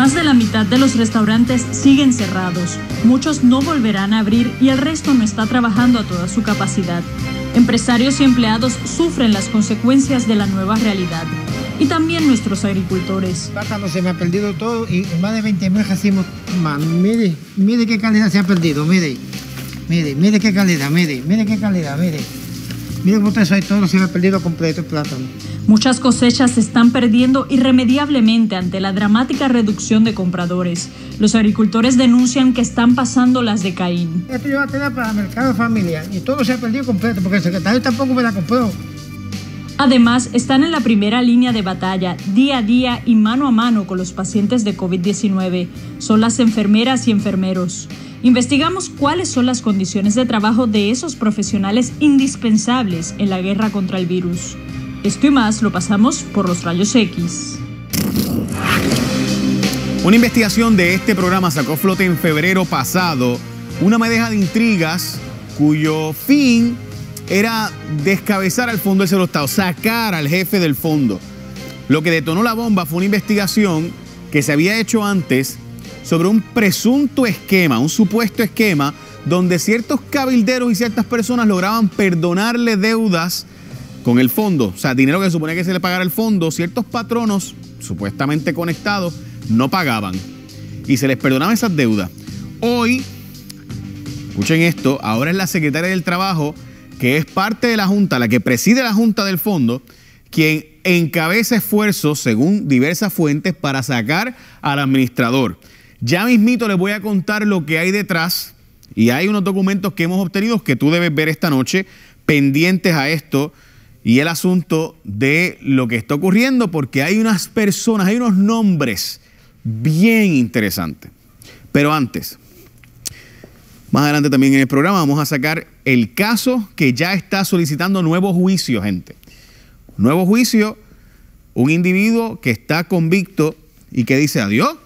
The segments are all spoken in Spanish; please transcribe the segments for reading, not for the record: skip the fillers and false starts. Más de la mitad de los restaurantes siguen cerrados, muchos no volverán a abrir y el resto no está trabajando a toda su capacidad. Empresarios y empleados sufren las consecuencias de la nueva realidad. Y también nuestros agricultores. Plátano se me ha perdido todo y más de 20.000 racimos. Mire qué calidad se ha perdido, mire qué calidad, mire qué calidad, mire cómo está eso ahí, todo se me ha perdido completo el plátano. Muchas cosechas se están perdiendo irremediablemente ante la dramática reducción de compradores. Los agricultores denuncian que están pasando las de Caín. Esto yo voy a tener para el mercado familiar y todo se ha perdido completo porque el secretario tampoco me la compró. Además, están en la primera línea de batalla, día a día y mano a mano con los pacientes de COVID-19. Son las enfermeras y enfermeros. Investigamos cuáles son las condiciones de trabajo de esos profesionales indispensables en la guerra contra el virus. Esto y más lo pasamos por los rayos X. Una investigación de este programa sacó a flote en febrero pasado una madeja de intrigas cuyo fin era descabezar al Fondo de Seguro del Estado, sacar al jefe del fondo. Lo que detonó la bomba fue una investigación que se había hecho antes sobre un presunto esquema, un supuesto esquema, donde ciertos cabilderos y ciertas personas lograban perdonarle deudas con el fondo. O sea, dinero que se suponía que se le pagara al fondo, ciertos patronos supuestamente conectados no pagaban y se les perdonaban esas deudas. Hoy, escuchen esto, ahora es la secretaria del Trabajo, que es parte de la Junta, la que preside la Junta del Fondo, quien encabeza esfuerzos, según diversas fuentes, para sacar al administrador. Ya mismito les voy a contar lo que hay detrás y hay unos documentos que hemos obtenido que tú debes ver esta noche, pendientes a esto y el asunto de lo que está ocurriendo, porque hay unas personas, hay unos nombres bien interesantes. Pero antes, más adelante también en el programa vamos a sacar el caso que ya está solicitando nuevo juicio, gente. Nuevo juicio, un individuo que está convicto y que dice, adiós,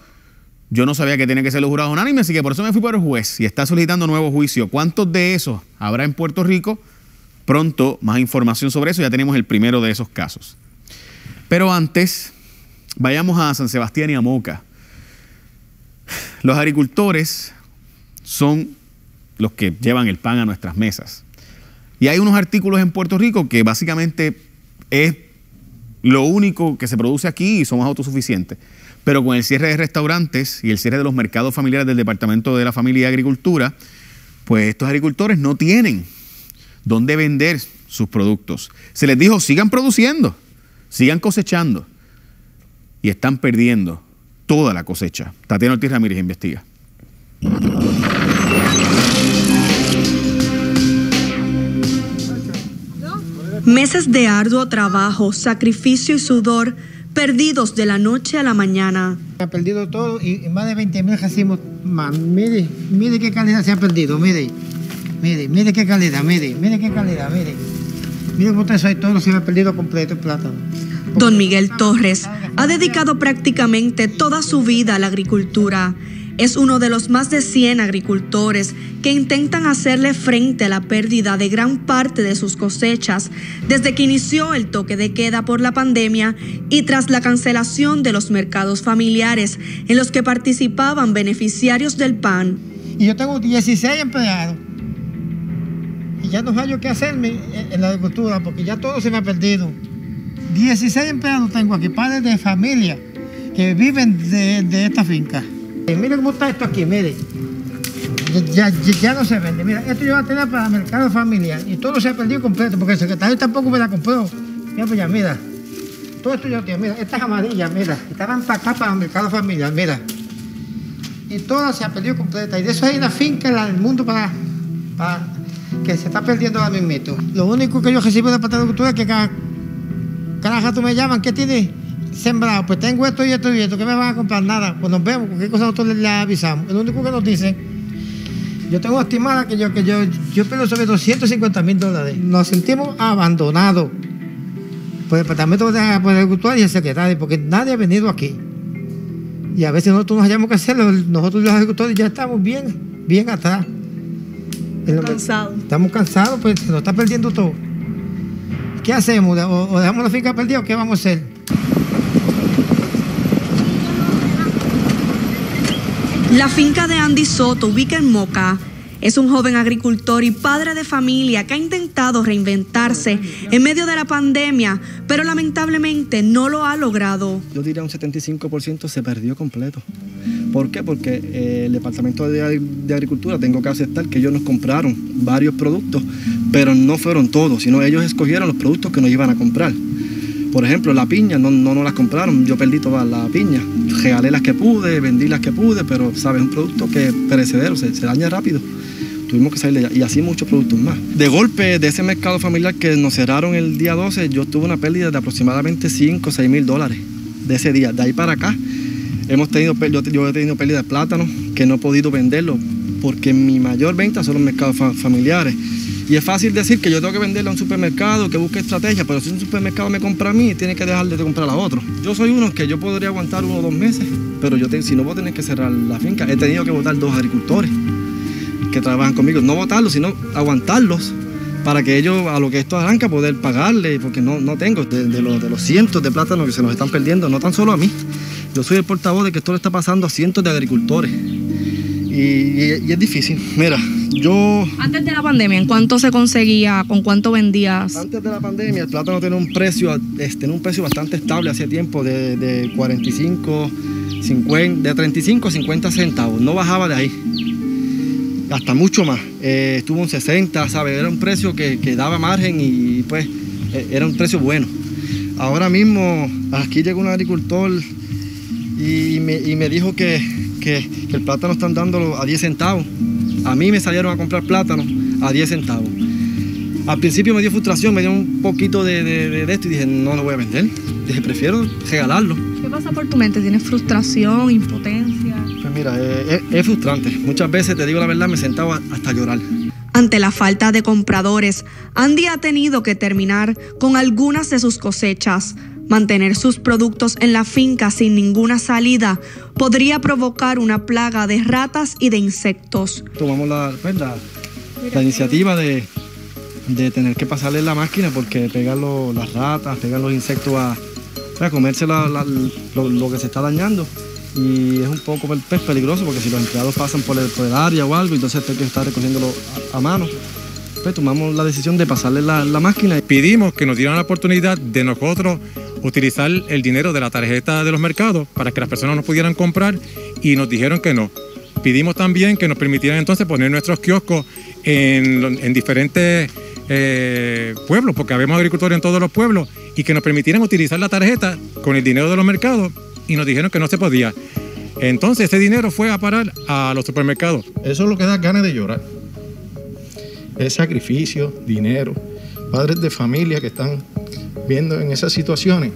yo no sabía que tenía que ser los jurados unánimes, así que por eso me fui por el juez y está solicitando nuevo juicio. ¿Cuántos de esos habrá en Puerto Rico? Pronto más información sobre eso, ya tenemos el primero de esos casos. Pero antes, vayamos a San Sebastián y a Moca. Los agricultores son los que llevan el pan a nuestras mesas. Y hay unos artículos en Puerto Rico que básicamente es lo único que se produce aquí y somos autosuficientes. Pero con el cierre de restaurantes y el cierre de los mercados familiares del Departamento de la Familia y Agricultura, pues estos agricultores no tienen dónde vender sus productos. Se les dijo, sigan produciendo, sigan cosechando. Y están perdiendo toda la cosecha. Tatiana Ortiz Ramírez investiga. Meses de arduo trabajo, sacrificio y sudor, perdidos de la noche a la mañana. Se ha perdido todo y más de 20.000 racimos. Mire qué calidad se ha perdido, mire qué calidad, mire qué calidad, mire cómo está eso ahí, todo se me ha perdido completo el plátano. Don Miguel Torres ha dedicado prácticamente toda su vida a la agricultura. Es uno de los más de 100 agricultores que intentan hacerle frente a la pérdida de gran parte de sus cosechas desde que inició el toque de queda por la pandemia y tras la cancelación de los mercados familiares en los que participaban beneficiarios del PAN. Y yo tengo 16 empleados y ya no hallo qué hacerme en la agricultura porque ya todo se me ha perdido. 16 empleados tengo aquí, padres de familia que viven de esta finca. Mira cómo está esto aquí, mire. Ya no se vende. Mira, esto yo voy a tener para el mercado familiar y todo se ha perdido completo porque el secretario tampoco me la compró. Mira, pues ya, mira. Todo esto yo tengo, mira. Estas amarillas, mira. Estaban para acá, para el mercado familiar, mira. Y todo se ha perdido completa. Y de eso hay una finca en el mundo para que se está perdiendo ahora mismo. Lo único que yo recibo de la Patria de Cultura es que cada rato me llaman, ¿qué tiene sembrado? Pues tengo esto y esto y esto, ¿qué me van a comprar? Nada, pues nos vemos, cualquier cosa nosotros les avisamos. Lo único que nos dicen, yo tengo estimada que yo pierdo sobre $250.000. Nos sentimos abandonados por el Departamento de Agricultura y el secretario, porque nadie ha venido aquí. Y a veces nosotros nos hallamos que hacerlo, nosotros los agricultores ya estamos bien atrás. Cansados. Estamos cansados, pues se nos está perdiendo todo. ¿Qué hacemos? ¿O dejamos la finca perdida o qué vamos a hacer? La finca de Andy Soto, ubica en Moca, es un joven agricultor y padre de familia que ha intentado reinventarse en medio de la pandemia, pero lamentablemente no lo ha logrado. Yo diría un 75% se perdió completo. ¿Por qué? Porque el Departamento de Agricultura, tengo que aceptar que ellos nos compraron varios productos, pero no fueron todos, sino ellos escogieron los productos que nos iban a comprar. Por ejemplo, la piña, no las compraron, yo perdí toda la piña. Regalé las que pude, vendí las que pude, pero sabes, un producto que es perecedero, se daña rápido. Tuvimos que salir de allá y así muchos productos más. De golpe, de ese mercado familiar que nos cerraron el día 12, yo tuve una pérdida de aproximadamente $5 o $6 mil de ese día. De ahí para acá, yo he tenido pérdida de plátano, que no he podido venderlo, porque mi mayor venta son los mercados familiares. Y es fácil decir que yo tengo que venderle a un supermercado, que busque estrategia, pero si un supermercado me compra a mí, tiene que dejar de comprar a otro. Yo soy uno que yo podría aguantar 1 o 2 meses, pero si no voy a tener que cerrar la finca. He tenido que votar 2 agricultores que trabajan conmigo. No votarlos, sino aguantarlos para que ellos, a lo que esto arranca, poder pagarle, porque no tengo. De los cientos de plátanos que se nos están perdiendo, no tan solo a mí. Yo soy el portavoz de que esto le está pasando a cientos de agricultores. Y es difícil. Mira, yo... Antes de la pandemia, ¿en cuánto se conseguía? ¿Con cuánto vendías? Antes de la pandemia, el plátano tenía un precio bastante estable hace tiempo, de 45, 50, de 35 a 50 centavos. No bajaba de ahí. Hasta mucho más. Estuvo un 60, ¿sabes? Era un precio que daba margen y pues era un precio bueno. Ahora mismo, aquí llegó un agricultor y me dijo que el plátano están dándolo a 10 centavos. A mí me salieron a comprar plátanos a 10 centavos. Al principio me dio frustración, me dio un poquito de esto y dije, no lo voy a vender. Dije, prefiero regalarlo. ¿Qué pasa por tu mente? ¿Tienes frustración, impotencia? Pues mira, es frustrante. Muchas veces, te digo la verdad, me sentaba hasta llorar. Ante la falta de compradores, Andy ha tenido que terminar con algunas de sus cosechas. Mantener sus productos en la finca sin ninguna salida podría provocar una plaga de ratas y de insectos. Tomamos la iniciativa de tener que pasarle la máquina porque pegan las ratas, pegan los insectos a comerse lo que se está dañando. Y es un poco peligroso porque si los empleados pasan por el área o algo, entonces tengo que estar recogiéndolo a mano. Pues tomamos la decisión de pasarle la máquina. Pedimos que nos dieran la oportunidad de nosotros utilizar el dinero de la tarjeta de los mercados para que las personas nos pudieran comprar y nos dijeron que no. Pedimos también que nos permitieran entonces poner nuestros kioscos en diferentes pueblos, porque habemos agricultores en todos los pueblos, y que nos permitieran utilizar la tarjeta con el dinero de los mercados y nos dijeron que no se podía. Entonces ese dinero fue a parar a los supermercados. Eso es lo que da ganas de llorar. Es sacrificio, dinero, padres de familia que están viendo en esas situaciones.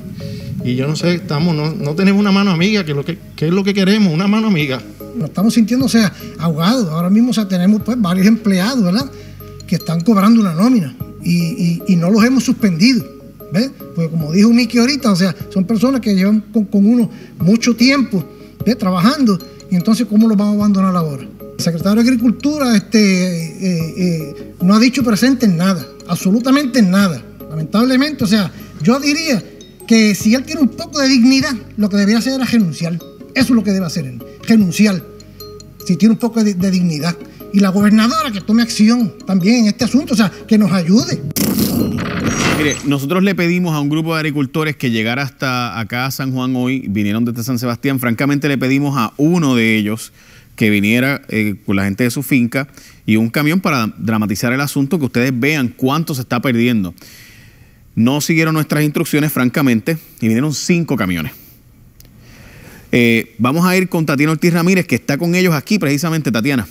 Y yo no sé, no tenemos una mano amiga, que es lo que queremos, una mano amiga. Nos estamos sintiendo, ahogados. Ahora mismo, tenemos pues varios empleados, ¿verdad?, que están cobrando una nómina y no los hemos suspendido, ¿ves? Porque como dijo Miki ahorita, son personas que llevan con uno mucho tiempo, ¿ves?, trabajando, y entonces ¿cómo los van a abandonar ahora? El secretario de Agricultura no ha dicho presente en nada, absolutamente en nada. Lamentablemente, yo diría que si él tiene un poco de dignidad, lo que debería hacer es renunciar. Eso es lo que debe hacer él, renunciar, si tiene un poco de dignidad. Y la gobernadora que tome acción también en este asunto, que nos ayude. Mire, nosotros le pedimos a un grupo de agricultores que llegara hasta acá a San Juan hoy, vinieron desde San Sebastián, francamente le pedimos a uno de ellos que viniera con la gente de su finca y un camión para dramatizar el asunto, que ustedes vean cuánto se está perdiendo. No siguieron nuestras instrucciones, francamente, y vinieron 5 camiones. Vamos a ir con Tatiana Ortiz Ramírez, que está con ellos aquí precisamente, Tatiana.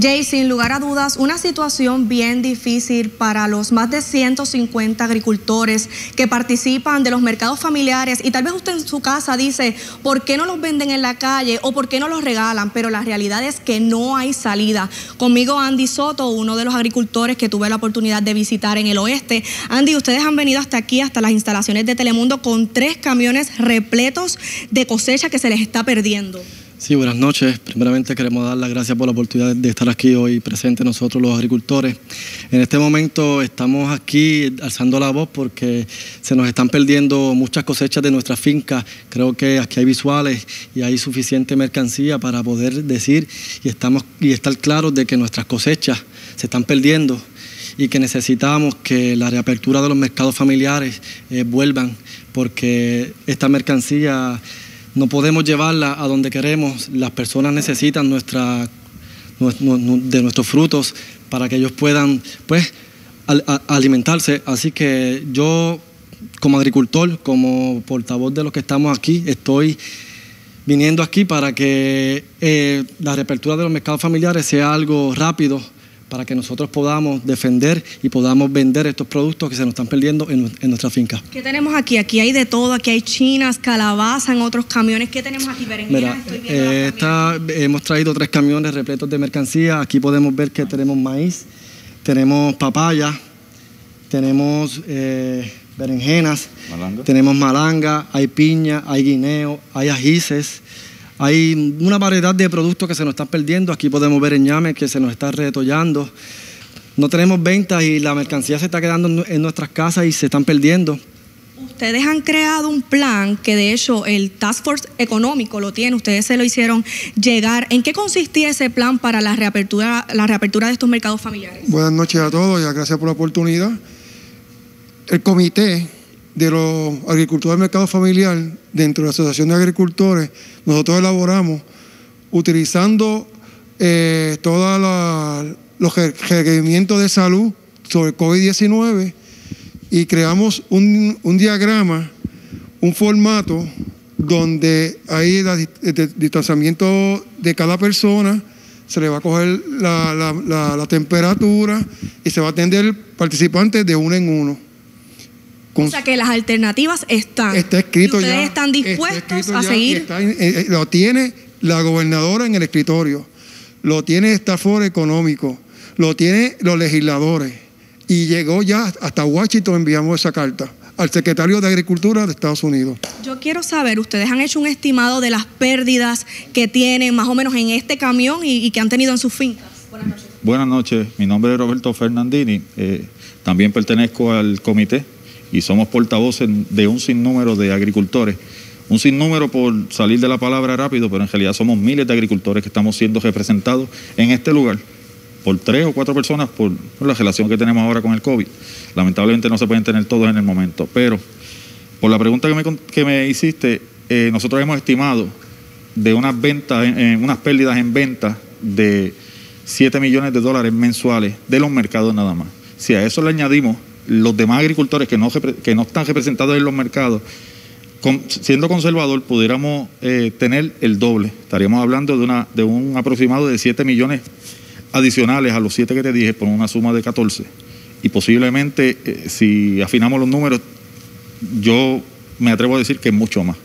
Jay, sin lugar a dudas, una situación bien difícil para los más de 150 agricultores que participan de los mercados familiares, y tal vez usted en su casa dice, ¿por qué no los venden en la calle o por qué no los regalan? Pero la realidad es que no hay salida. Conmigo Andy Soto, uno de los agricultores que tuve la oportunidad de visitar en el oeste. Andy, ustedes han venido hasta aquí, hasta las instalaciones de Telemundo, con 3 camiones repletos de cosecha que se les está perdiendo. Sí, buenas noches. Primeramente queremos dar las gracias por la oportunidad de estar aquí hoy presente nosotros los agricultores. En este momento estamos aquí alzando la voz porque se nos están perdiendo muchas cosechas de nuestras fincas. Creo que aquí hay visuales y hay suficiente mercancía para poder decir y estar claros de que nuestras cosechas se están perdiendo y que necesitamos que la reapertura de los mercados familiares vuelvan, porque esta mercancía no podemos llevarla a donde queremos. Las personas necesitan de nuestros frutos para que ellos puedan pues, alimentarse. Así que yo, como agricultor, como portavoz de los que estamos aquí, estoy viniendo aquí para que la reapertura de los mercados familiares sea algo rápido, para que nosotros podamos defender y podamos vender estos productos que se nos están perdiendo en nuestra finca. ¿Qué tenemos aquí? Aquí hay de todo, aquí hay chinas, calabaza, en otros camiones. ¿Qué tenemos aquí? Mira, hemos traído 3 camiones repletos de mercancía. Aquí podemos ver que tenemos maíz, tenemos papaya, tenemos berenjenas, ¿malanga? Tenemos malanga, hay piña, hay guineo, hay ajíes. Hay una variedad de productos que se nos están perdiendo. Aquí podemos ver el ñame que se nos está retollando. No tenemos ventas y la mercancía se está quedando en nuestras casas y se están perdiendo. Ustedes han creado un plan que de hecho el Task Force Económico lo tiene. Ustedes se lo hicieron llegar. ¿En qué consistía ese plan para la reapertura de estos mercados familiares? Buenas noches a todos y gracias por la oportunidad. El comité de los agricultores del mercado familiar, dentro de la Asociación de Agricultores, nosotros elaboramos, utilizando todos los requerimientos de salud sobre el COVID-19, y creamos un diagrama, un formato, donde hay el distanciamiento de cada persona, se le va a coger la temperatura y se va a atender participantes de uno en uno. O sea que las alternativas están. Está escrito. Ustedes ya están dispuestos a seguir. Lo tiene la gobernadora en el escritorio, lo tiene el Task Force Económico, lo tienen los legisladores, y llegó ya hasta Washington. Enviamos esa carta al secretario de Agricultura de Estados Unidos. Yo quiero saber, ustedes han hecho un estimado de las pérdidas que tienen más o menos en este camión y que han tenido en sus fincas. Buenas noches. Buenas noches, mi nombre es Roberto Fernandini, también pertenezco al comité. Y somos portavoces de un sinnúmero de agricultores. Un sinnúmero por salir de la palabra rápido, pero en realidad somos miles de agricultores que estamos siendo representados en este lugar por 3 o 4 personas por la relación que tenemos ahora con el COVID. Lamentablemente no se pueden tener todos en el momento. Pero por la pregunta que me hiciste, nosotros hemos estimado de unas ventas, unas pérdidas en ventas de $7 millones mensuales de los mercados nada más. Si a eso le añadimos los demás agricultores que no están representados en los mercados, siendo conservador, pudiéramos tener el doble. Estaríamos hablando de un aproximado de 7 millones adicionales a los 7 que te dije, por una suma de 14. Y posiblemente, si afinamos los números, yo me atrevo a decir que es mucho más.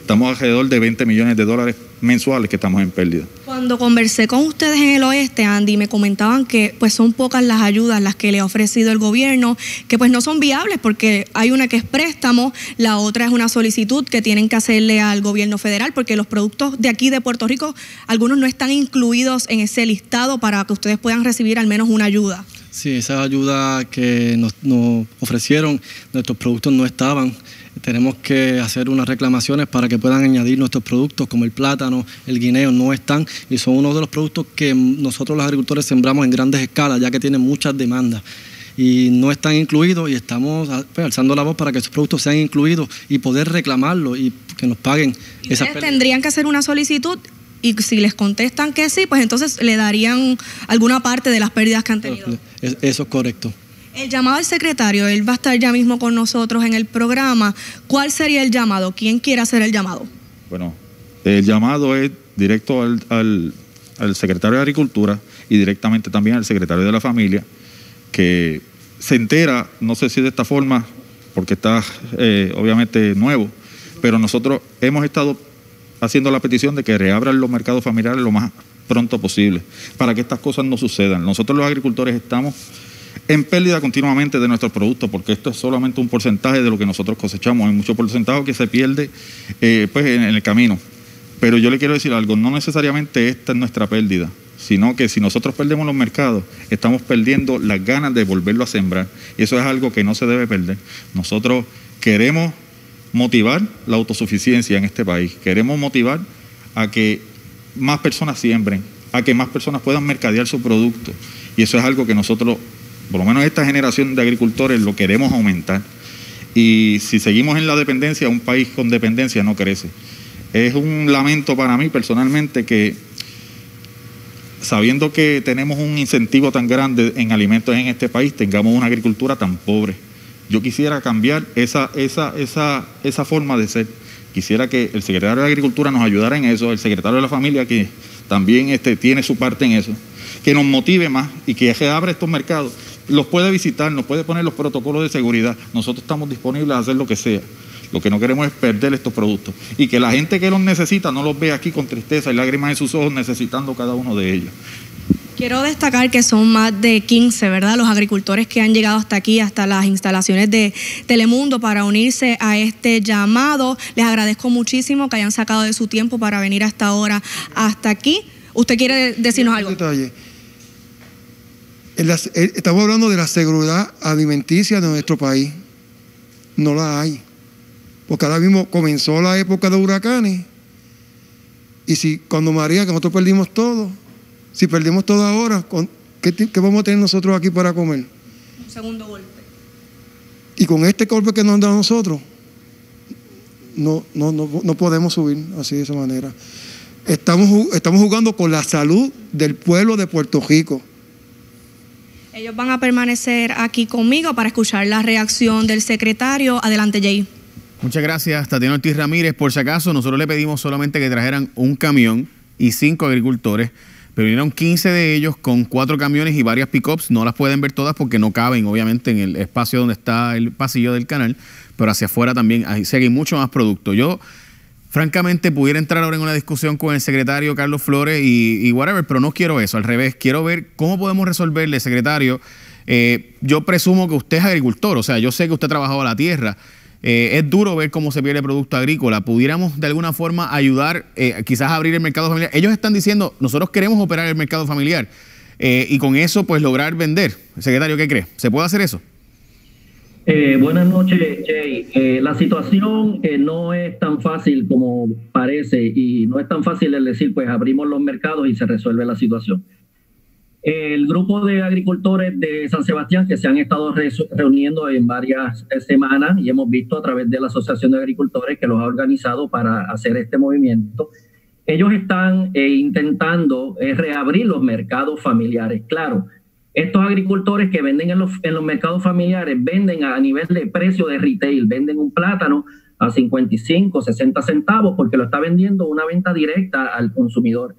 Estamos alrededor de $20 millones mensuales que estamos en pérdida. Cuando conversé con ustedes en el oeste, Andy, me comentaban que pues son pocas las ayudas las que le ha ofrecido el gobierno, que pues no son viables porque hay una que es préstamo, la otra es una solicitud que tienen que hacerle al gobierno federal porque los productos de aquí de Puerto Rico, algunos no están incluidos en ese listado para que ustedes puedan recibir al menos una ayuda. Sí, esa ayuda que nos ofrecieron, nuestros productos no estaban. Tenemos que hacer unas reclamaciones para que puedan añadir nuestros productos, como el plátano, el guineo, no están, y son uno de los productos que nosotros los agricultores sembramos en grandes escalas, ya que tienen muchas demandas, y no están incluidos, y estamos pues, alzando la voz para que esos productos sean incluidos y poder reclamarlos y que nos paguen. ¿Y esas pérdidas? Tendrían que hacer una solicitud, y si les contestan que sí, pues entonces le darían alguna parte de las pérdidas que han tenido. Eso es correcto. El llamado al secretario, él va a estar ya mismo con nosotros en el programa. ¿Cuál sería el llamado? ¿Quién quiere hacer el llamado? Bueno, el llamado es directo al secretario de Agricultura y directamente también al secretario de la Familia, que se entera, no sé si de esta forma, porque está obviamente nuevo, pero nosotros hemos estado haciendo la petición de que reabran los mercados familiares lo más pronto posible, para que estas cosas no sucedan. Nosotros los agricultores estamos en pérdida continuamente de nuestros productos, porque esto es solamente un porcentaje de lo que nosotros cosechamos. Hay mucho porcentaje que se pierde pues en el camino. Pero yo le quiero decir algo, no necesariamente esta es nuestra pérdida, sino que si nosotros perdemos los mercados, estamos perdiendo las ganas de volverlo a sembrar. Y eso es algo que no se debe perder. Nosotros queremos motivar la autosuficiencia en este país. Queremos motivar a que más personas siembren, a que más personas puedan mercadear su producto. Y eso es algo que nosotros, por lo menos esta generación de agricultores, lo queremos aumentar. Y si seguimos en la dependencia, un país con dependencia no crece. Es un lamento para mí personalmente que, sabiendo que tenemos un incentivo tan grande en alimentos en este país, tengamos una agricultura tan pobre. Yo quisiera cambiar esa forma de ser. Quisiera que el secretario de Agricultura nos ayudara en eso, el secretario de la Familia, que también tiene su parte en eso, que nos motive más y que se abra estos mercados. Los puede visitar, nos puede poner los protocolos de seguridad. Nosotros estamos disponibles a hacer lo que sea. Lo que no queremos es perder estos productos y que la gente que los necesita no los vea aquí con tristeza y lágrimas en sus ojos necesitando cada uno de ellos. Quiero destacar que son más de 15, ¿verdad?, los agricultores que han llegado hasta aquí, hasta las instalaciones de Telemundo para unirse a este llamado. Les agradezco muchísimo que hayan sacado de su tiempo para venir hasta ahora, hasta aquí. ¿Usted quiere decirnos algo? Detalle. Estamos hablando de la seguridad alimenticia de nuestro país. No la hay. Porque ahora mismo comenzó la época de huracanes y si cuando María, que nosotros perdimos todo, si perdimos todo ahora, ¿qué vamos a tener nosotros aquí para comer? Un segundo golpe. Y con este golpe que nos han dado nosotros, no podemos subir así de esa manera. Estamos jugando con la salud del pueblo de Puerto Rico. Ellos van a permanecer aquí conmigo para escuchar la reacción del secretario. Adelante, Jay. Muchas gracias, Tatiana Ortiz Ramírez. Por si acaso, nosotros le pedimos solamente que trajeran un camión y 5 agricultores, pero vinieron 15 de ellos con 4 camiones y varias pickups. No las pueden ver todas porque no caben, obviamente, en el espacio donde está el pasillo del canal, pero hacia afuera también, así que hay mucho más producto. Yo, francamente, pudiera entrar ahora en una discusión con el secretario Carlos Flores y whatever, pero no quiero eso, al revés. Quiero ver cómo podemos resolverle, secretario. Yo presumo que usted es agricultor, o sea, yo sé que usted ha trabajado la tierra. Es duro ver cómo se pierde producto agrícola. ¿Pudiéramos de alguna forma ayudar, quizás a abrir el mercado familiar? Ellos están diciendo, nosotros queremos operar el mercado familiar y con eso pues lograr vender. Secretario, ¿qué cree? ¿Se puede hacer eso? Buenas noches, Jay. La situación no es tan fácil como parece y no es tan fácil el decir pues abrimos los mercados y se resuelve la situación. El grupo de agricultores de San Sebastián que se han estado reuniendo en varias semanas y hemos visto a través de la Asociación de Agricultores que los ha organizado para hacer este movimiento, ellos están intentando reabrir los mercados familiares. Claro, estos agricultores que venden en los mercados familiares venden a nivel de precio de retail, venden un plátano a 55, 60 centavos porque lo está vendiendo una venta directa al consumidor.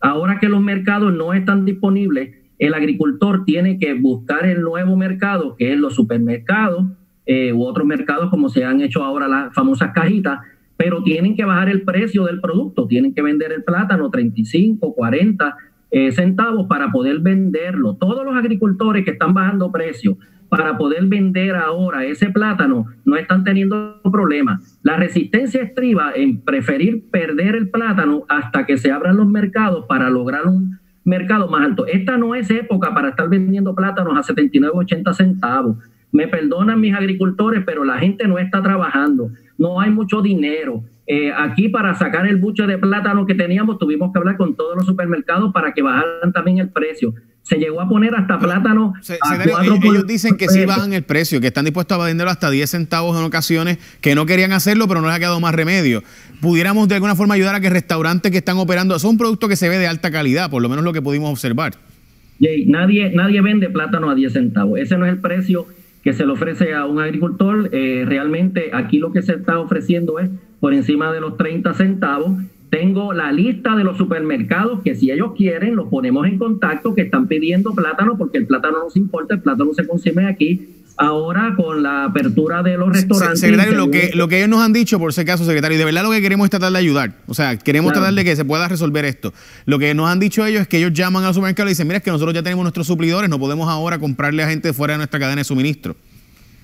Ahora que los mercados no están disponibles, el agricultor tiene que buscar el nuevo mercado, que es los supermercados u otros mercados como se han hecho ahora las famosas cajitas, pero tienen que bajar el precio del producto, tienen que vender el plátano 35, 40 centavos para poder venderlo. Todos los agricultores que están bajando precio para poder vender ahora ese plátano no están teniendo problemas. La resistencia estriba en preferir perder el plátano hasta que se abran los mercados para lograr un mercado más alto. Esta no es época para estar vendiendo plátanos a 79, 80 centavos. Me perdonan mis agricultores, pero la gente no está trabajando. No hay mucho dinero. Aquí para sacar el buche de plátano que teníamos tuvimos que hablar con todos los supermercados para que bajaran también el precio. Se llegó a poner hasta plátano. Ellos dicen que sí bajan el precio, que están dispuestos a venderlo hasta 10 centavos en ocasiones, que no querían hacerlo, pero no les ha quedado más remedio. ¿Pudiéramos de alguna forma ayudar a que restaurantes que están operando? Eso es un producto que se ve de alta calidad, por lo menos lo que pudimos observar. Jay, nadie vende plátano a 10 centavos. Ese no es el precio que se le ofrece a un agricultor. Realmente aquí lo que se está ofreciendo es por encima de los 30 centavos. Tengo la lista de los supermercados que si ellos quieren los ponemos en contacto, que están pidiendo plátano porque el plátano no se importa, el plátano se consume aquí. Ahora con la apertura de los restaurantes... Secretario, lo que ellos nos han dicho, por ese caso, secretario, y de verdad lo que queremos es tratar de ayudar. O sea, queremos tratar de que se pueda resolver esto. Lo que nos han dicho ellos es que ellos llaman al supermercado y dicen, mira, es que nosotros ya tenemos nuestros suplidores, no podemos ahora comprarle a gente fuera de nuestra cadena de suministro.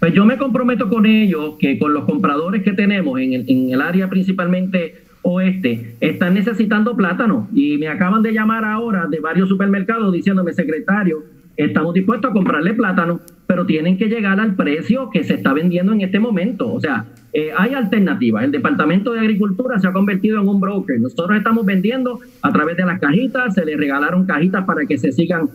Pues yo me comprometo con ellos que con los compradores que tenemos en el área principalmente oeste están necesitando plátano y me acaban de llamar ahora de varios supermercados diciéndome, secretario, estamos dispuestos a comprarle plátano, pero tienen que llegar al precio que se está vendiendo en este momento. O sea, hay alternativas. El Departamento de Agricultura se ha convertido en un broker. Nosotros estamos vendiendo a través de las cajitas, se les regalaron cajitas para que se sigan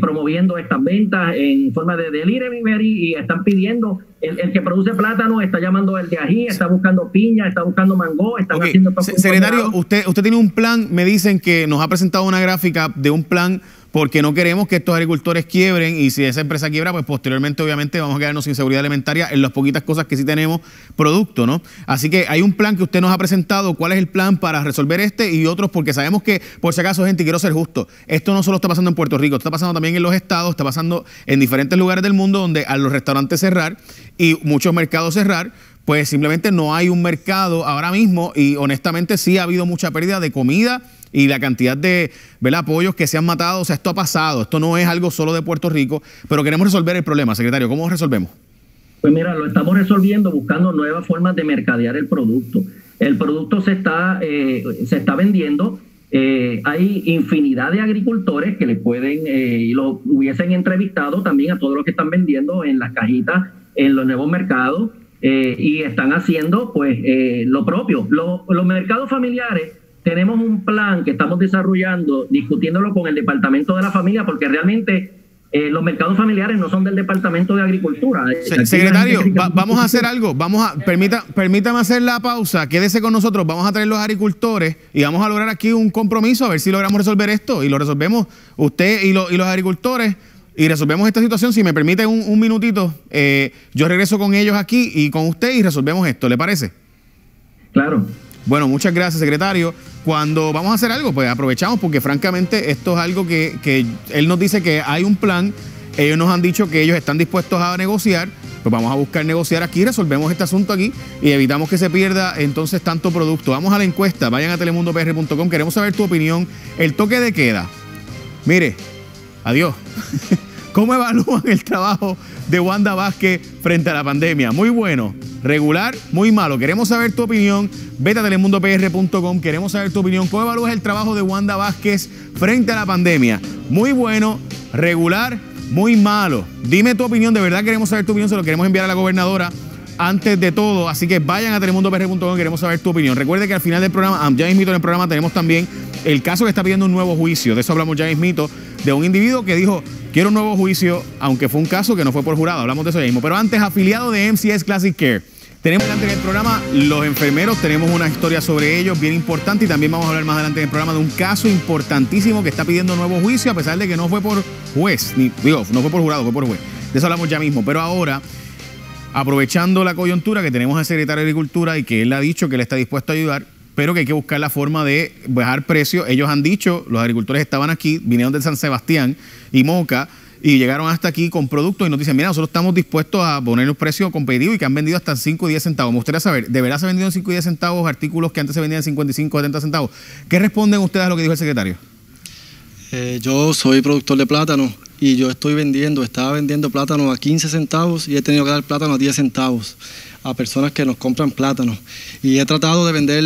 promoviendo estas ventas en forma de delivery y están pidiendo, el que produce plátano está llamando al de ají, está buscando piña, está buscando mango, están haciendo... Secretario, usted tiene un plan, me dicen que nos ha presentado una gráfica de un plan porque no queremos que estos agricultores quiebren y si esa empresa quiebra, pues posteriormente obviamente vamos a quedarnos sin seguridad alimentaria en las poquitas cosas que sí tenemos producto, ¿no? Así que hay un plan que usted nos ha presentado. ¿Cuál es el plan para resolver este y otros? Porque sabemos que, por si acaso, gente, quiero ser justo, esto no solo está pasando en Puerto Rico, está pasando también en los estados, está pasando en diferentes lugares del mundo donde a los restaurantes cerrar y muchos mercados cerrar, pues simplemente no hay un mercado ahora mismo y honestamente sí ha habido mucha pérdida de comida y la cantidad de pollos que se han matado. O sea, esto ha pasado, esto no es algo solo de Puerto Rico, pero queremos resolver el problema, secretario. ¿Cómo resolvemos? Pues mira, lo estamos resolviendo buscando nuevas formas de mercadear el producto. El producto se está vendiendo, hay infinidad de agricultores que le pueden, y lo hubiesen entrevistado también a todos los que están vendiendo en las cajitas, en los nuevos mercados, y están haciendo pues lo propio. Los mercados familiares, tenemos un plan que estamos desarrollando, discutiéndolo con el Departamento de la Familia, porque realmente los mercados familiares no son del Departamento de Agricultura. Secretario, vamos a hacer algo. Permítame hacer la pausa. Quédese con nosotros. Vamos a traer los agricultores y vamos a lograr aquí un compromiso a ver si logramos resolver esto. Y lo resolvemos usted y los agricultores. Y resolvemos esta situación. Si me permite un minutito, yo regreso con ellos aquí y con usted y resolvemos esto. ¿Le parece? Claro. Bueno, muchas gracias, secretario. Cuando vamos a hacer algo, pues aprovechamos porque francamente esto es algo que él nos dice que hay un plan. Ellos nos han dicho que ellos están dispuestos a negociar. Pues vamos a buscar negociar aquí, resolvemos este asunto aquí y evitamos que se pierda entonces tanto producto. Vamos a la encuesta. Vayan a TelemundoPR.com. Queremos saber tu opinión. El toque de queda. Mire, adiós. ¿Cómo evalúan el trabajo de Wanda Vázquez frente a la pandemia? Muy bueno, regular, muy malo. Queremos saber tu opinión. Vete a TelemundoPR.com. Queremos saber tu opinión. ¿Cómo evalúas el trabajo de Wanda Vázquez frente a la pandemia? Muy bueno, regular, muy malo. Dime tu opinión. De verdad queremos saber tu opinión. Se lo queremos enviar a la gobernadora antes de todo. Así que vayan a TelemundoPR.com. Queremos saber tu opinión. Recuerde que al final del programa, ya mismito en el programa, tenemos también el caso que está pidiendo un nuevo juicio. De eso hablamos ya mismito. De un individuo que dijo, quiero un nuevo juicio, aunque fue un caso que no fue por jurado. Hablamos de eso ya mismo. Pero antes, afiliado de MCS Classic Care. Tenemos adelante en el programa los enfermeros, tenemos una historia sobre ellos bien importante y también vamos a hablar más adelante en el programa de un caso importantísimo que está pidiendo nuevo juicio a pesar de que no fue por juez, no fue por jurado, fue por juez. De eso hablamos ya mismo. Pero ahora, aprovechando la coyuntura que tenemos al secretario de Agricultura y que él ha dicho que él está dispuesto a ayudar, pero que hay que buscar la forma de bajar precios. Ellos han dicho, los agricultores estaban aquí, vinieron de San Sebastián y Moca y llegaron hasta aquí con productos y nos dicen, mira, nosotros estamos dispuestos a poner un precio competitivo y que han vendido hasta 5 y 10 centavos. Me gustaría saber, ¿de verdad se han vendido en 5 y 10 centavos artículos que antes se vendían en 55, 70 centavos? ¿Qué responden ustedes a lo que dijo el secretario? Yo soy productor de plátano y yo estaba vendiendo plátano a 15 centavos y he tenido que dar plátano a 10 centavos a personas que nos compran plátanos. Y he tratado de vender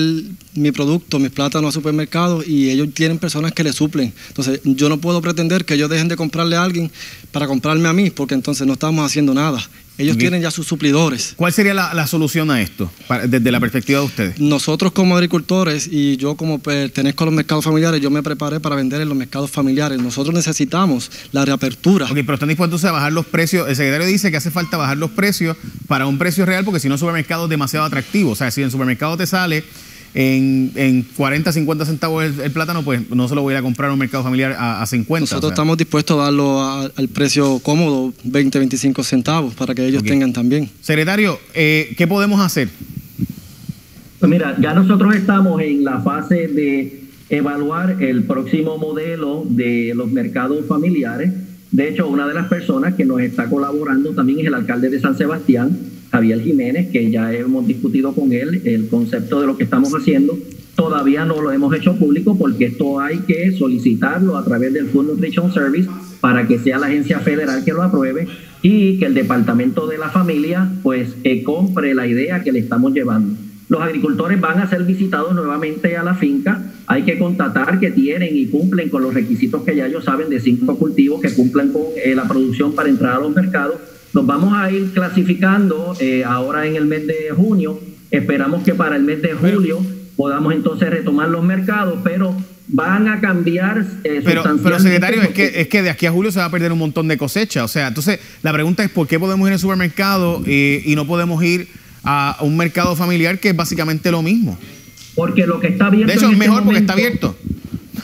mi producto, mis plátanos a supermercados y ellos tienen personas que le suplen. Entonces yo no puedo pretender que ellos dejen de comprarle a alguien para comprarme a mí porque entonces no estamos haciendo nada. Ellos tienen ya sus suplidores. ¿Cuál sería la solución a esto desde la perspectiva de ustedes? Nosotros como agricultores y yo como pertenezco a los mercados familiares, yo me preparé para vender en los mercados familiares. Nosotros necesitamos la reapertura. Ok, pero están dispuestos a bajar los precios. El secretario dice que hace falta bajar los precios para un precio real porque si no el supermercado es demasiado atractivo. O sea, si en el supermercado te sale en 40, 50 centavos el plátano, pues no se lo voy a ir a comprar a un mercado familiar a 50. Nosotros estamos dispuestos a darlo al precio cómodo, 20, 25 centavos, para que ellos tengan también. Secretario, ¿qué podemos hacer? Pues mira, ya nosotros estamos en la fase de evaluar el próximo modelo de los mercados familiares. De hecho, una de las personas que nos está colaborando también es el alcalde de San Sebastián, Javier Jiménez, que ya hemos discutido con él el concepto de lo que estamos haciendo. Todavía no lo hemos hecho público porque esto hay que solicitarlo a través del Food Nutrition Service para que sea la agencia federal que lo apruebe y que el Departamento de la Familia pues compre la idea que le estamos llevando. Los agricultores van a ser visitados nuevamente a la finca. Hay que constatar que tienen y cumplen con los requisitos que ya ellos saben de 5 cultivos que cumplan con la producción para entrar a los mercados. Nos vamos a ir clasificando ahora en el mes de junio. Esperamos que para el mes de julio podamos entonces retomar los mercados, pero van a cambiar sustancialmente. Pero secretario, es que de aquí a julio se va a perder un montón de cosecha. O sea, entonces la pregunta es ¿por qué podemos ir al supermercado y no podemos ir a un mercado familiar que es básicamente lo mismo? Porque lo que está abierto... De hecho, es mejor porque está abierto.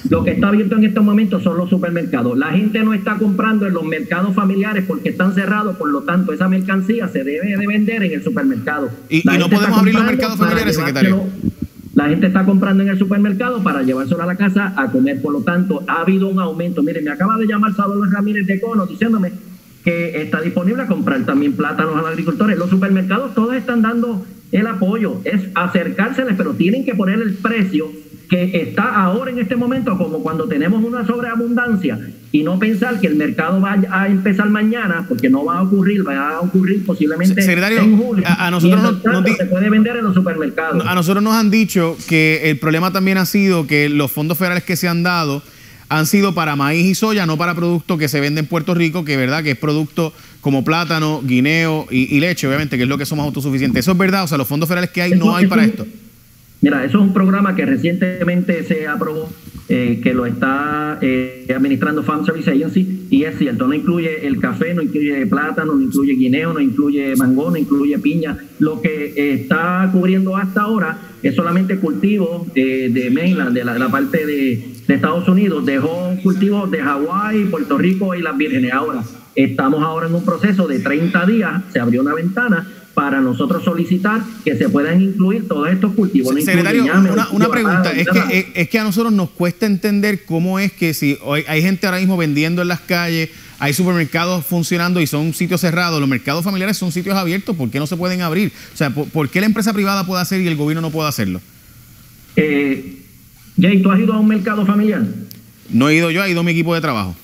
Lo que está abierto en estos momentos son los supermercados. La gente no está comprando en los mercados familiares porque están cerrados, por lo tanto, esa mercancía se debe de vender en el supermercado. ¿Y no podemos abrir los mercados familiares, secretario? La gente está comprando en el supermercado para llevárselo a la casa a comer. Por lo tanto, ha habido un aumento. Mire, me acaba de llamar Salvador Ramírez de Cono diciéndome que está disponible a comprar también plátanos a los agricultores. Los supermercados todos están dando el apoyo. Es acercárseles, pero tienen que poner el precio que está ahora en este momento, como cuando tenemos una sobreabundancia, y no pensar que el mercado va a empezar mañana, porque no va a ocurrir, va a ocurrir posiblemente en julio. A nosotros se puede vender en los supermercados. A nosotros nos han dicho que el problema también ha sido que los fondos federales que se han dado han sido para maíz y soya, no para productos que se venden en Puerto Rico, que verdad que es producto como plátano, guineo y leche, obviamente, que es lo que somos autosuficientes. ¿Eso es verdad? O sea, los fondos federales que hay no hay para esto. Mira, eso es un programa que recientemente se aprobó, que lo está administrando Farm Service Agency, y es cierto, no incluye el café, no incluye plátano, no incluye guineo, no incluye mango, no incluye piña. Lo que está cubriendo hasta ahora es solamente cultivos de mainland, de la parte de Estados Unidos. Dejó cultivos de Hawái, Puerto Rico y las Vírgenes. Ahora, estamos ahora en un proceso de 30 días, se abrió una ventana para nosotros solicitar que se puedan incluir todos estos cultivos. Secretario, una pregunta. Es que a nosotros nos cuesta entender cómo es que si hay gente ahora mismo vendiendo en las calles, hay supermercados funcionando y son sitios cerrados, los mercados familiares son sitios abiertos, ¿por qué no se pueden abrir? O sea, ¿por qué la empresa privada puede hacer y el gobierno no puede hacerlo? Jay, ¿tú has ido a un mercado familiar? No he ido yo, ha ido mi equipo de trabajo.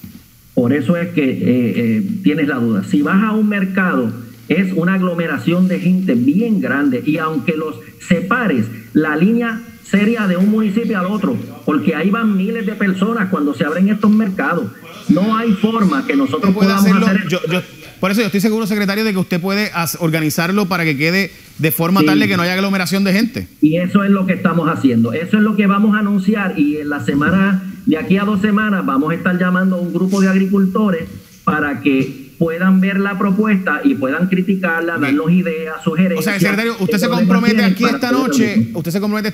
Por eso es que tienes la duda. Si vas a un mercado... es una aglomeración de gente bien grande, y aunque los separes la línea seria de un municipio al otro, porque ahí van miles de personas cuando se abren estos mercados, no hay forma que nosotros podamos hacer... Por eso yo estoy seguro, secretario, de que usted puede organizarlo para que quede de forma tal de que no haya aglomeración de gente. Y eso es lo que estamos haciendo. Eso es lo que vamos a anunciar, y en la semana, de aquí a 2 semanas, vamos a estar llamando a un grupo de agricultores para que puedan ver la propuesta y puedan criticarla, darnos ideas, sugerencias. O sea, secretario, usted se compromete aquí esta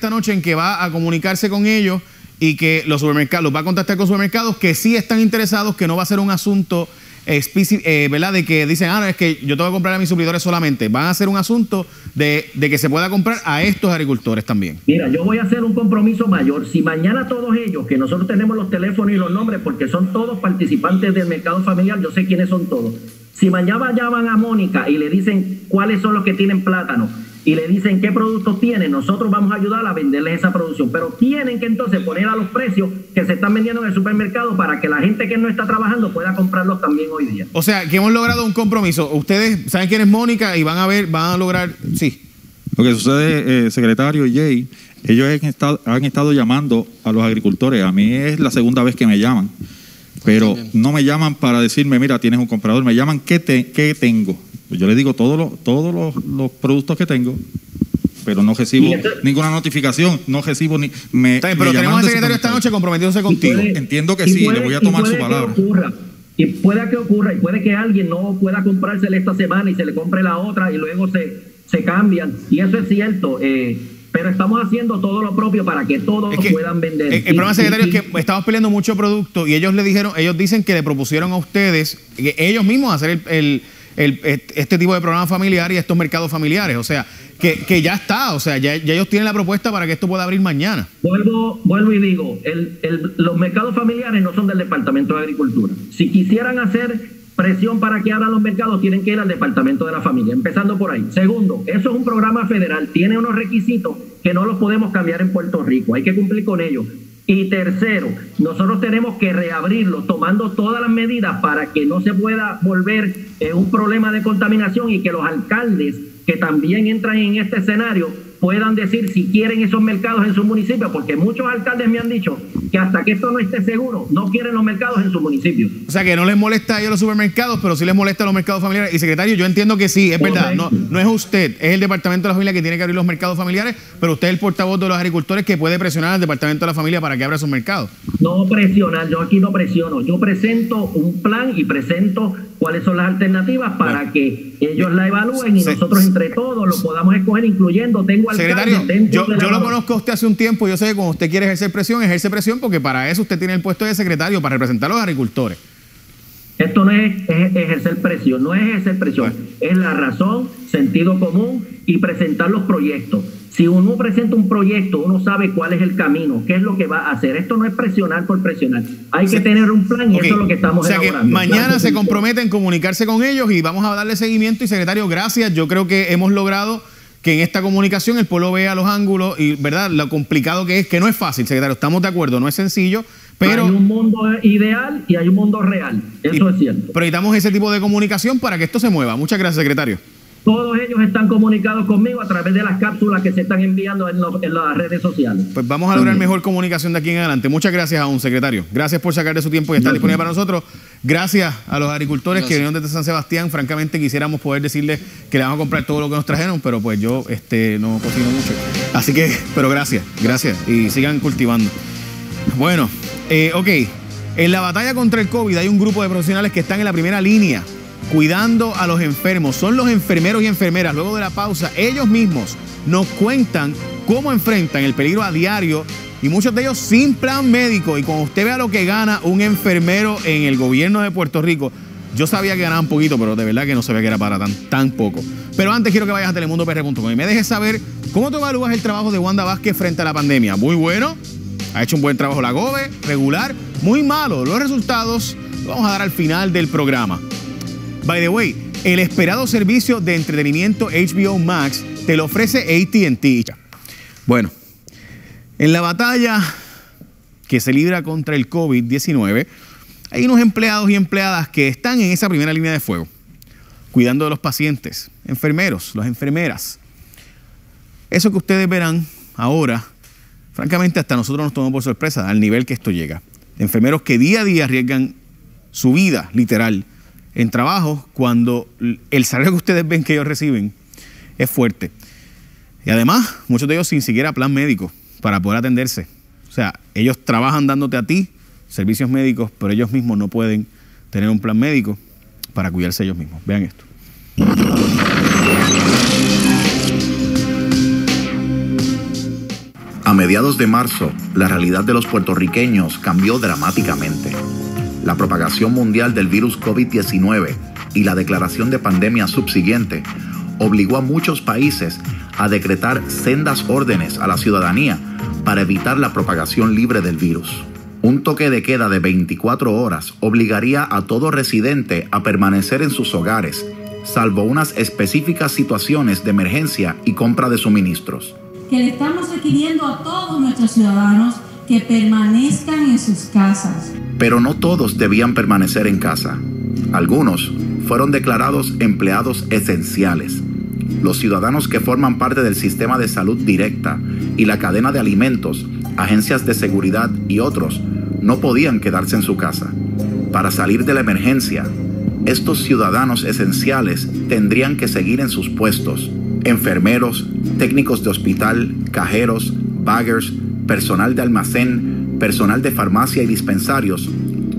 noche, en que va a comunicarse con ellos y que los supermercados, los va a contactar con supermercados que sí están interesados, que no va a ser un asunto específico, ¿verdad? De que dicen, ah, no, es que yo tengo que comprar a mis suplidores solamente. Van a hacer un asunto de que se pueda comprar a estos agricultores también. Mira, yo voy a hacer un compromiso mayor. Si mañana todos ellos, que nosotros tenemos los teléfonos y los nombres, porque son todos participantes del mercado familiar, yo sé quiénes son todos. Si mañana llaman a Mónica y le dicen cuáles son los que tienen plátano y le dicen qué productos tienen, nosotros vamos a ayudar a venderles esa producción, pero tienen que entonces poner a los precios que se están vendiendo en el supermercado para que la gente que no está trabajando pueda comprarlos también hoy día. O sea, que hemos logrado un compromiso. Ustedes saben quién es Mónica y van a ver, van a lograr, sí. Lo que sucede, secretario Jay, ellos han estado llamando a los agricultores. A mí es la segunda vez que me llaman, pero no me llaman para decirme, mira, tienes un comprador, me llaman, ¿qué tengo? Yo le digo todos los productos que tengo, pero no recibo ninguna notificación, no recibo ni... Pero tenemos al secretario esta noche comprometiéndose contigo. Entiendo que sí, le voy a tomar su palabra. Y puede que ocurra, y puede que alguien no pueda comprársela esta semana y se le compre la otra y luego se cambian. Y eso es cierto, pero estamos haciendo todo lo propio para que todos puedan vender. El problema, secretario, es que estamos peleando mucho producto y ellos le dijeron, ellos dicen que le propusieron a ustedes, que ellos mismos hacer este tipo de programa familiar y estos mercados familiares, o sea, que ya está, o sea, ya ellos tienen la propuesta para que esto pueda abrir mañana. Vuelvo y digo, los mercados familiares no son del Departamento de Agricultura. Si quisieran hacer presión para que abran los mercados, tienen que ir al Departamento de la Familia, empezando por ahí. Segundo, eso es un programa federal, tiene unos requisitos que no los podemos cambiar en Puerto Rico, hay que cumplir con ellos. Y tercero, nosotros tenemos que reabrirlo tomando todas las medidas para que no se pueda volver un problema de contaminación y que los alcaldes que también entran en este escenario puedan decir si quieren esos mercados en su municipio, porque muchos alcaldes me han dicho que hasta que esto no esté seguro, no quieren los mercados en su municipio. O sea, que no les molesta a ellos los supermercados, pero sí les molesta a los mercados familiares. Y secretario, yo entiendo que sí, es verdad, no es usted, es el Departamento de la Familia que tiene que abrir los mercados familiares, pero usted es el portavoz de los agricultores que puede presionar al Departamento de la Familia para que abra sus mercados. No presionar, yo aquí no presiono, yo presento un plan y presento cuáles son las alternativas para que ellos la evalúen y nosotros entre todos lo podamos escoger, incluyendo tengo alcalde. Secretario, yo lo conozco a usted hace un tiempo, yo sé que cuando usted quiere ejerce presión porque para eso usted tiene el puesto de secretario, para representar a los agricultores. Esto no es ejercer presión, no es ejercer presión, es la razón, sentido común y presentar los proyectos. Si uno presenta un proyecto, uno sabe cuál es el camino, qué es lo que va a hacer. Esto no es presionar por presionar. Hay que tener un plan y eso es lo que estamos elaborando. Que mañana se comprometen en comunicarse con ellos y vamos a darle seguimiento. Y secretario, gracias. Yo creo que hemos logrado que en esta comunicación el pueblo vea los ángulos y verdad lo complicado que es, que no es fácil, secretario. Estamos de acuerdo, no es sencillo. Pero hay un mundo ideal y hay un mundo real. Eso es cierto. Pero necesitamos ese tipo de comunicación para que esto se mueva. Muchas gracias, secretario. Todos ellos están comunicados conmigo a través de las cápsulas que se están enviando en las redes sociales. Pues vamos a lograr mejor comunicación de aquí en adelante. Muchas gracias a un secretario. Gracias por sacar de su tiempo y estar disponible para nosotros. Gracias a los agricultores que vinieron desde San Sebastián. Francamente quisiéramos poder decirles que le vamos a comprar todo lo que nos trajeron, pero pues yo no cocino mucho. Así que, pero gracias, gracias. Y sigan cultivando. Bueno, en la batalla contra el COVID hay un grupo de profesionales que están en la primera línea, cuidando a los enfermos. Son los enfermeros y enfermeras. Luego de la pausa, ellos mismos nos cuentan cómo enfrentan el peligro a diario y muchos de ellos sin plan médico. Y cuando usted vea lo que gana un enfermero en el gobierno de Puerto Rico, yo sabía que ganaban poquito, pero de verdad que no sabía que era para tan poco. Pero antes quiero que vayas a TelemundoPR.com y me dejes saber cómo tú evalúas el trabajo de Wanda Vázquez frente a la pandemia. Muy bueno, ha hecho un buen trabajo la GOBE, regular, muy malo. Los resultados los vamos a dar al final del programa. By the way, el esperado servicio de entretenimiento HBO Max te lo ofrece AT&T. Bueno, en la batalla que se libra contra el COVID-19, hay unos empleados y empleadas que están en esa primera línea de fuego, cuidando de los pacientes, enfermeros, las enfermeras. Eso que ustedes verán ahora, francamente hasta nosotros nos tomamos por sorpresa al nivel que esto llega. Enfermeros que día a día arriesgan su vida, literal, en trabajo, cuando el salario que ustedes ven que ellos reciben es fuerte. Y además, muchos de ellos sin siquiera plan médico para poder atenderse. O sea, ellos trabajan dándote a ti servicios médicos, pero ellos mismos no pueden tener un plan médico para cuidarse ellos mismos. Vean esto. A mediados de marzo, la realidad de los puertorriqueños cambió dramáticamente. La propagación mundial del virus COVID-19 y la declaración de pandemia subsiguiente obligó a muchos países a decretar sendas órdenes a la ciudadanía para evitar la propagación libre del virus. Un toque de queda de 24 horas obligaría a todo residente a permanecer en sus hogares, salvo unas específicas situaciones de emergencia y compra de suministros. Que le estamos requiriendo a todos nuestros ciudadanos que permanezcan en sus casas. Pero no todos debían permanecer en casa. Algunos fueron declarados empleados esenciales. Los ciudadanos que forman parte del sistema de salud directa y la cadena de alimentos, agencias de seguridad y otros no podían quedarse en su casa. Para salir de la emergencia, estos ciudadanos esenciales tendrían que seguir en sus puestos. Enfermeros, técnicos de hospital, cajeros, baggers, personal de almacén, personal de farmacia y dispensarios,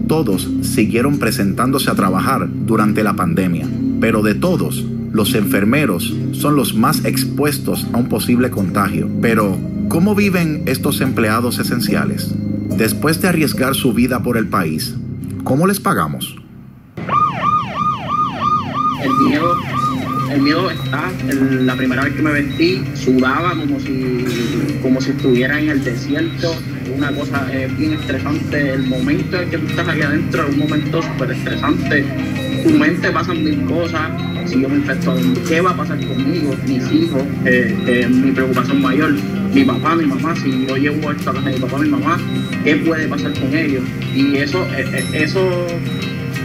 todos siguieron presentándose a trabajar durante la pandemia. Pero de todos, los enfermeros son los más expuestos a un posible contagio. Pero, ¿cómo viven estos empleados esenciales? Después de arriesgar su vida por el país, ¿cómo les pagamos? El miedo está. La primera vez que me vestí, sudaba como si estuviera en el desierto. Una cosa bien estresante, el momento en que tú estás aquí adentro es un momento súper estresante. Tu mente pasan mil cosas. Si yo me infecto, ¿qué va a pasar conmigo? Mis hijos, mi preocupación mayor, mi papá, mi mamá. Si yo llevo esto a casa de mi papá, mi mamá, ¿qué puede pasar con ellos? Y eso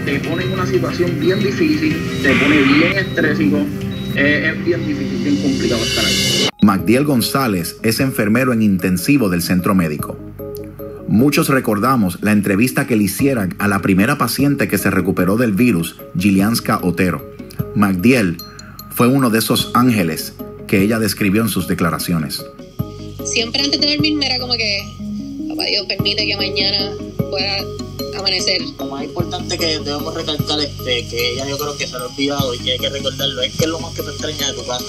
te pone en una situación bien difícil, te pone bien estrésico, es bien difícil, bien complicado estar ahí. Magdiel González es enfermero en intensivo del centro médico. Muchos recordamos la entrevista que le hicieran a la primera paciente que se recuperó del virus, Gilianska Otero. Magdiel fue uno de esos ángeles que ella describió en sus declaraciones. Siempre antes de dormir era como que, papá Dios, permite que mañana pueda amanecer. Lo más importante que debemos recalcar, que ella yo creo que se lo ha olvidado y que hay que recordarlo, es que es lo más que te extraña de tu casa.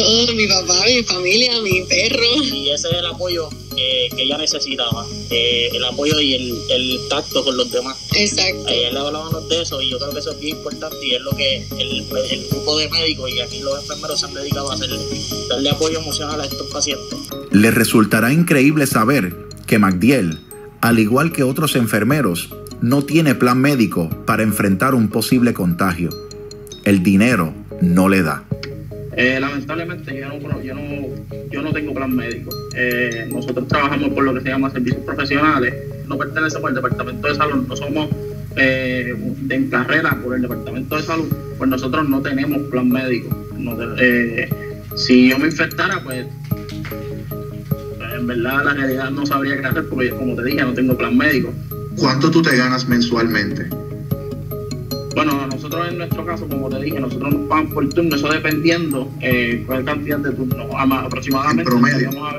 Todo, mi papá, mi familia, mi perro. Y ese es el apoyo que ella necesitaba, el apoyo y el tacto con los demás. Exacto. Ayer le hablábamos de eso y yo creo que eso es bien importante y es lo que el grupo de médicos y aquí los enfermeros se han dedicado a hacer, darle apoyo emocional a estos pacientes. Les resultará increíble saber que Magdiel, al igual que otros enfermeros, no tiene plan médico para enfrentar un posible contagio. El dinero no le da. Lamentablemente yo no tengo plan médico. Nosotros trabajamos por lo que se llama servicios profesionales. No pertenecemos al Departamento de Salud, no somos en carrera por el Departamento de Salud. Pues nosotros no tenemos plan médico. Si yo me infectara, pues en verdad la realidad no sabría qué hacer porque, como te dije, no tengo plan médico. ¿Cuánto tú te ganas mensualmente? Bueno, nosotros en nuestro caso, como te dije, nosotros nos pagan por turno, eso dependiendo cuál cantidad de turnos, aproximadamente estaríamos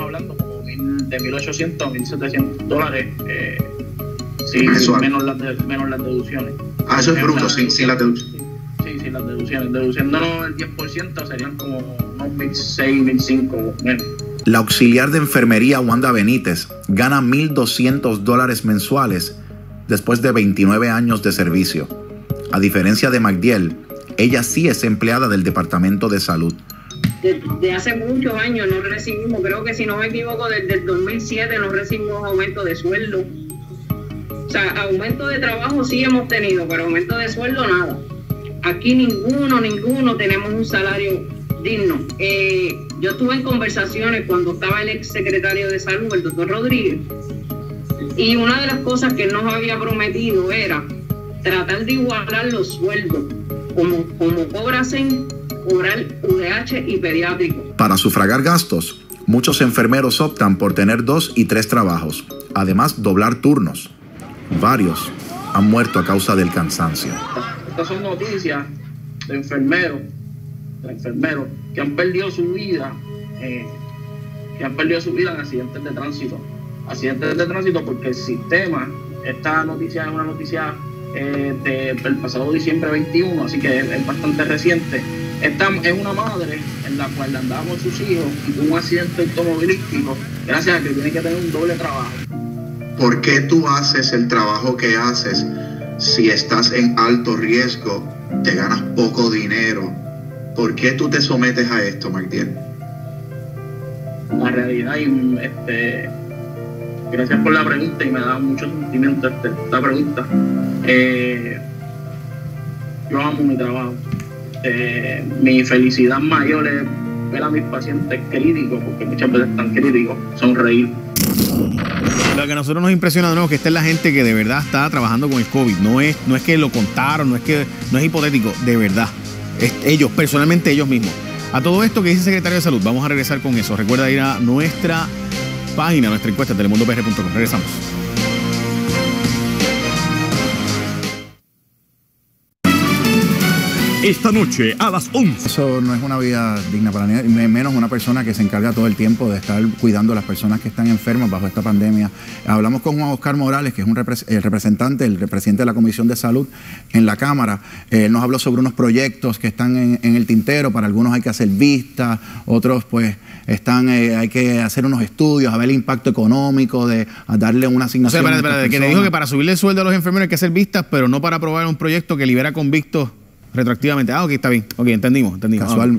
hablando como de $1,800 a $1,700 menos las deducciones. Ah, eso es bruto, sin las deducciones. Sí, sin las deducciones. Deduciéndonos el 10% serían como unos $1,600, $1,500 menos. La auxiliar de enfermería Wanda Benítez gana $1,200 mensuales después de 29 años de servicio. A diferencia de Magdiel, ella sí es empleada del Departamento de Salud. Desde hace muchos años no recibimos, creo que si no me equivoco, desde el 2007 no recibimos aumento de sueldo. O sea, aumento de trabajo sí hemos tenido, pero aumento de sueldo nada. Aquí ninguno tenemos un salario digno. Yo estuve en conversaciones cuando estaba el exsecretario de Salud, el doctor Rodríguez, y una de las cosas que él nos había prometido era tratar de igualar los sueldos, como cobrasen oral, UDH y pediátrico. Para sufragar gastos, muchos enfermeros optan por tener 2 y 3 trabajos, además doblar turnos. Varios han muerto a causa del cansancio. Estas son noticias de enfermeros que han perdido su vida, en accidentes de tránsito. Accidentes de tránsito porque el sistema, esta noticia es una noticia del pasado diciembre 21, así que es bastante reciente. Esta es una madre en la cual andaba con sus hijos y tuvo un accidente automovilístico, gracias a que tiene que tener un doble trabajo. ¿Por qué tú haces el trabajo que haces si estás en alto riesgo, te ganas poco dinero? ¿Por qué tú te sometes a esto, Magdiel? La realidad y gracias por la pregunta y me da mucho sentimiento esta pregunta. Yo amo mi trabajo. Mi felicidad mayor es ver a mis pacientes críticos, porque muchas veces están críticos, sonreír. Lo que a nosotros nos impresiona, ¿no?, que esta es la gente que de verdad está trabajando con el COVID. No es que lo contaron, no es hipotético, de verdad. Ellos mismos. A todo esto que dice el secretario de Salud, vamos a regresar con eso. Recuerda ir a nuestra página, nuestra encuesta, TelemundoPR.com. Regresamos. Esta noche a las 11. Eso no es una vida digna para nadie, menos una persona que se encarga todo el tiempo de estar cuidando a las personas que están enfermas bajo esta pandemia. Hablamos con Juan Oscar Morales, que es el presidente de la Comisión de Salud en la Cámara. Él nos habló sobre unos proyectos que están en el tintero. Para algunos hay que hacer vistas, otros pues hay que hacer unos estudios, a ver el impacto económico, a darle una asignación. O sea, que le dijo que para subirle el sueldo a los enfermeros hay que hacer vistas, pero no para aprobar un proyecto que libera convictos retroactivamente. Ah, ok, está bien. Ok, entendimos.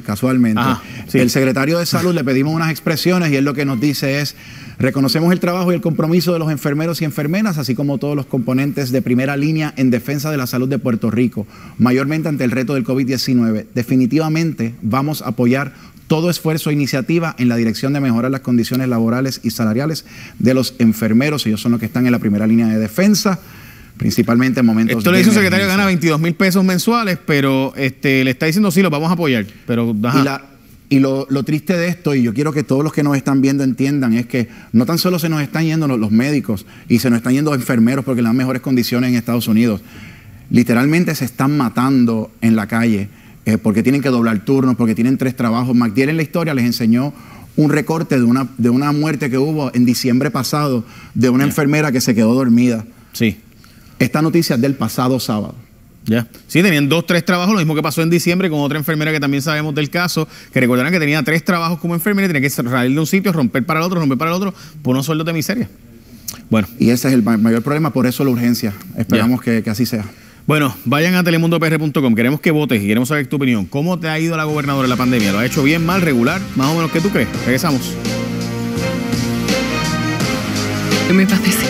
Casualmente. Ajá, sí. El secretario de Salud le pedimos unas expresiones y él lo que nos dice es: reconocemos el trabajo y el compromiso de los enfermeros y enfermeras, así como todos los componentes de primera línea en defensa de la salud de Puerto Rico, mayormente ante el reto del COVID-19. Definitivamente vamos a apoyar todo esfuerzo e iniciativa en la dirección de mejorar las condiciones laborales y salariales de los enfermeros. Ellos son los que están en la primera línea de defensa. principalmente en momentos... Esto le dice un secretario que gana 22 mil pesos mensuales, pero le está diciendo sí, lo vamos a apoyar. Pero, y lo triste de esto, y yo quiero que todos los que nos están viendo entiendan, es que no tan solo se nos están yendo los médicos y se nos están yendo los enfermeros porque les dan mejores condiciones en Estados Unidos. Literalmente se están matando en la calle porque tienen que doblar turnos, porque tienen 3 trabajos. Magdiel en la historia les enseñó un recorte de una muerte que hubo en diciembre pasado de una enfermera que se quedó dormida. Sí. Esta noticia es del pasado sábado. Ya. Sí, tenían 2, 3 trabajos, lo mismo que pasó en diciembre con otra enfermera que también sabemos del caso, que recordarán que tenía 3 trabajos como enfermera y tenía que salir de un sitio, romper para el otro, por unos sueldos de miseria. Bueno. Y ese es el mayor problema, por eso la urgencia. Esperamos que así sea. Bueno, vayan a TelemundoPR.com. Queremos que votes y queremos saber tu opinión. ¿Cómo te ha ido la gobernadora en la pandemia? ¿Lo ha hecho bien, mal, regular? Más o menos, ¿qué tú crees? Regresamos.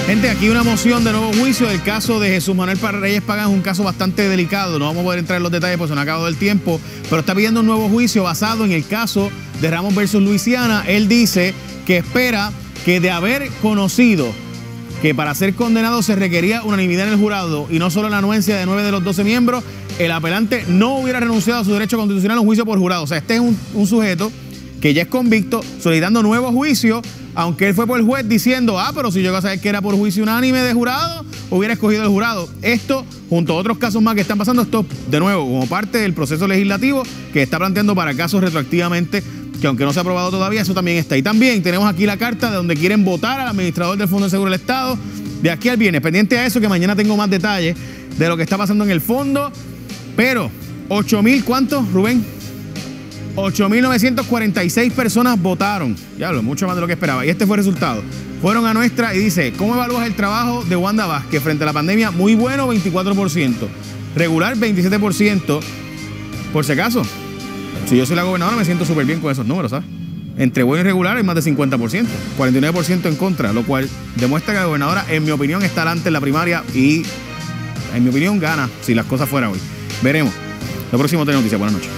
Gente, aquí una moción de nuevo juicio del caso de Jesús Manuel Reyes Pagán, un caso bastante delicado, no vamos a poder entrar en los detalles porque se nos ha acabado el tiempo, pero está pidiendo un nuevo juicio basado en el caso de Ramos versus Luisiana. Él dice que espera que de haber conocido que para ser condenado se requería unanimidad en el jurado y no solo la anuencia de 9 de los 12 miembros, el apelante no hubiera renunciado a su derecho constitucional a un juicio por jurado. O sea, este es un sujeto que ya es convicto, solicitando nuevo juicio, aunque él fue por el juez diciendo, ah, pero si yo iba a saber que era por juicio unánime de jurado, hubiera escogido el jurado. Esto, junto a otros casos más que están pasando, esto, de nuevo, como parte del proceso legislativo que está planteando para casos retroactivamente, que aunque no se ha aprobado todavía, eso también está. Y también tenemos aquí la carta de donde quieren votar al administrador del Fondo de Seguro del Estado, de aquí al viernes. Pendiente a eso, que mañana tengo más detalles de lo que está pasando en el fondo, pero 8.000, ¿cuánto, Rubén? 8.946 personas votaron. Diablo, mucho más de lo que esperaba. Y este fue el resultado. Fueron a nuestra y dice, ¿cómo evalúas el trabajo de Wanda Vázquez frente a la pandemia? Muy bueno, 24%. Regular, 27%. Por si acaso, si yo soy la gobernadora, me siento súper bien con esos números, ¿sabes? Entre bueno y regular hay más de 50%. 49% en contra, lo cual demuestra que la gobernadora, en mi opinión, está adelante en la primaria y, en mi opinión, gana si las cosas fueran hoy. Veremos. Lo próximo tiene noticias. Buenas noches.